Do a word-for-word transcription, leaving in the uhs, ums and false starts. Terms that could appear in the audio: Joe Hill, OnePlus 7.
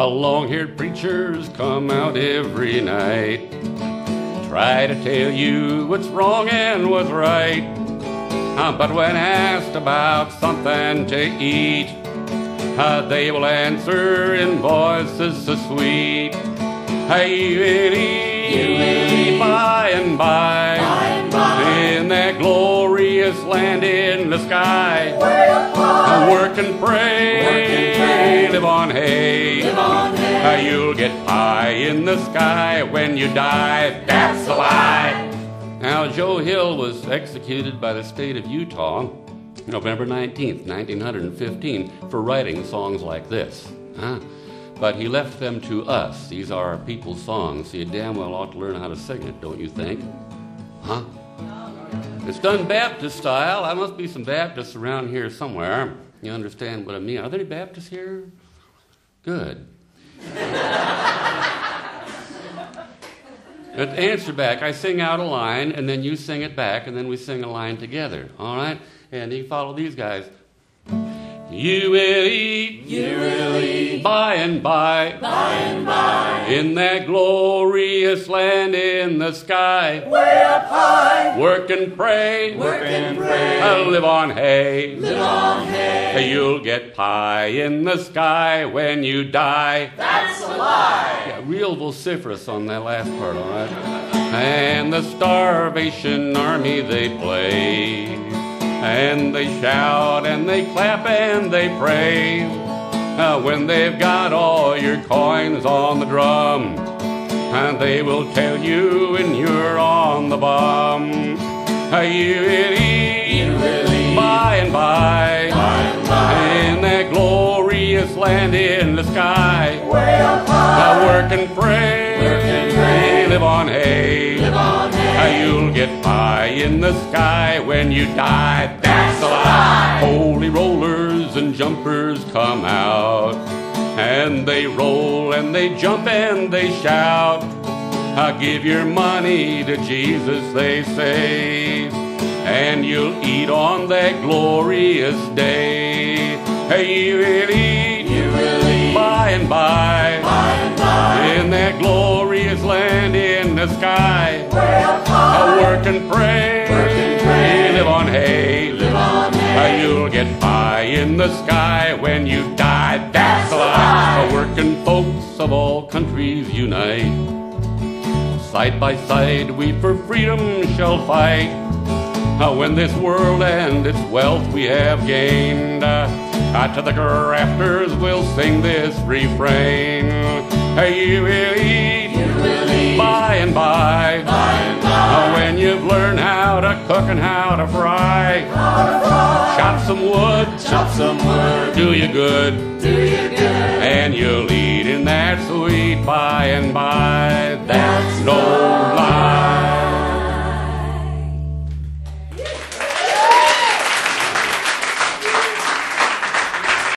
A long-haired preacher's come out every night, try to tell you what's wrong and what's right. Uh, but when asked about something to eat, uh, they will answer in voices so sweet. Hey, you will eat, eat by and by, by and by, in that glorious land in the sky. Uh, work and pray, work and pray, live on hay. Live on hay. Uh, you'll get high in the sky when you die. That's a lie. Now, Joe Hill was executed by the state of Utah November nineteenth, nineteen fifteen, for writing songs like this. Huh? But he left them to us. These are people's songs. You damn well ought to learn how to sing it, don't you think? Huh? It's done Baptist style. I must be some Baptists around here somewhere. You understand what I mean? Are there any Baptists here? Good. Answer back. I sing out a line, and then you sing it back, and then we sing a line together. All right? And you follow these guys. You will eat, you will eat, by and by, by and by, in that glorious land in the sky, way up high. Work and pray, work and pray, uh, live on hay, live on hay. You'll get pie in the sky when you die. That's a lie. Yeah, real vociferous on that last part, all right? And the starvation army they play, and they shout, and they clap, and they pray. Uh, when they've got all your coins on the drum, and they will tell you when you're on the bum. Uh, you will eat, you will eat by and by, by and by, in that glorious land in the sky. Way up high. Uh, work and pray, work and pray, live on hay, live on hay. You'll get high in the sky when you die. That's a lie. Holy rollers and jumpers come out, and they roll and they jump and they shout. I'll give your money to Jesus, they say, and you'll eat on that glorious day. Hey, you will eat, you will eat by and by, by and by, in that glorious land in the sky. Work and pray, work and pray, live on hay, live on hay. You'll get high in the sky when you die. That's a lie. The working folks of all countries unite, side by side we for freedom shall fight. When this world and its wealth we have gained, to the grafters we'll sing this refrain. You will eat, you will eat by and by, by and by, when you've learned how to cook and how to fry. How to fry. Chop some wood, chop some wood, do you good, do you good, and you'll eat in that sweet by and by. That's no lie.